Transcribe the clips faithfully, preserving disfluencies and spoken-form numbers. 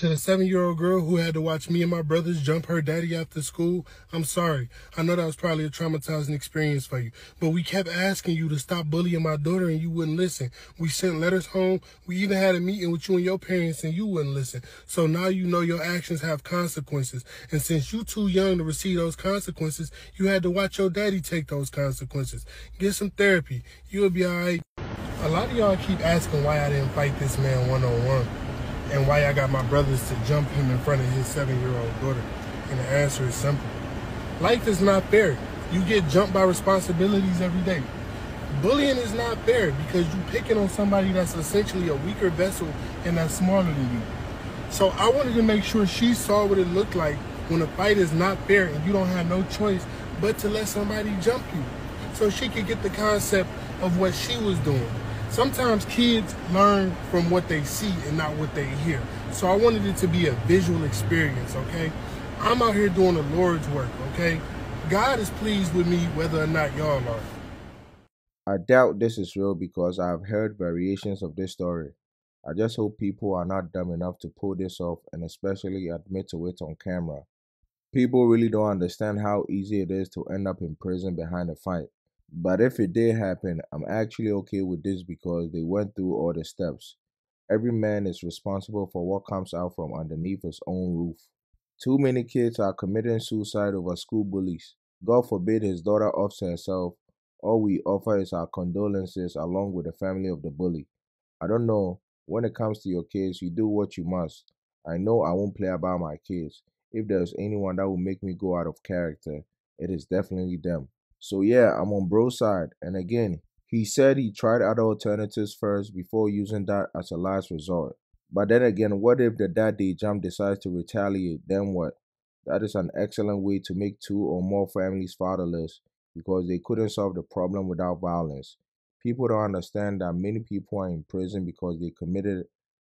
To the seven-year-old girl who had to watch me and my brothers jump her daddy after school, I'm sorry. I know that was probably a traumatizing experience for you, but we kept asking you to stop bullying my daughter and you wouldn't listen. We sent letters home. We even had a meeting with you and your parents and you wouldn't listen. So now you know your actions have consequences. And since you're too young to receive those consequences, you had to watch your daddy take those consequences. Get some therapy. You'll be all right. A lot of y'all keep asking why I didn't fight this man one-on-one. And why I got my brothers to jump him in front of his seven-year-old daughter. And the answer is simple. Life is not fair. You get jumped by responsibilities every day. Bullying is not fair because you're picking on somebody that's essentially a weaker vessel and that's smaller than you. So I wanted to make sure she saw what it looked like when a fight is not fair and you don't have no choice but to let somebody jump you. So she could get the concept of what she was doing. Sometimes kids learn from what they see and not what they hear. So I wanted it to be a visual experience, okay? I'm out here doing the Lord's work, okay? God is pleased with me whether or not y'all are. I doubt this is real because I've heard variations of this story. I just hope people are not dumb enough to pull this off and especially admit to it on camera. People really don't understand how easy it is to end up in prison behind a fight. But if it did happen, I'm actually okay with this because they went through all the steps. Every man is responsible for what comes out from underneath his own roof. Too many kids are committing suicide over school bullies. God forbid his daughter offs herself. All we offer is our condolences along with the family of the bully. I don't know. When it comes to your kids, you do what you must. I know I won't play about my kids. If there's anyone that will make me go out of character, it is definitely them. So yeah, I'm on bro's side, and again, he said he tried other alternatives first before using that as a last resort. But then again, what if the dad they jump decides to retaliate, then what? That is an excellent way to make two or more families fatherless because they couldn't solve the problem without violence. People don't understand that many people are in prison because they committed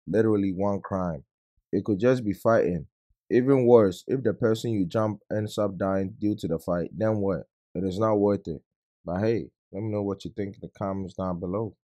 literally one crime. It could just be fighting. Even worse, if the person you jump ends up dying due to the fight, then what? It is not worth it. But hey, let me know what you think in the comments down below.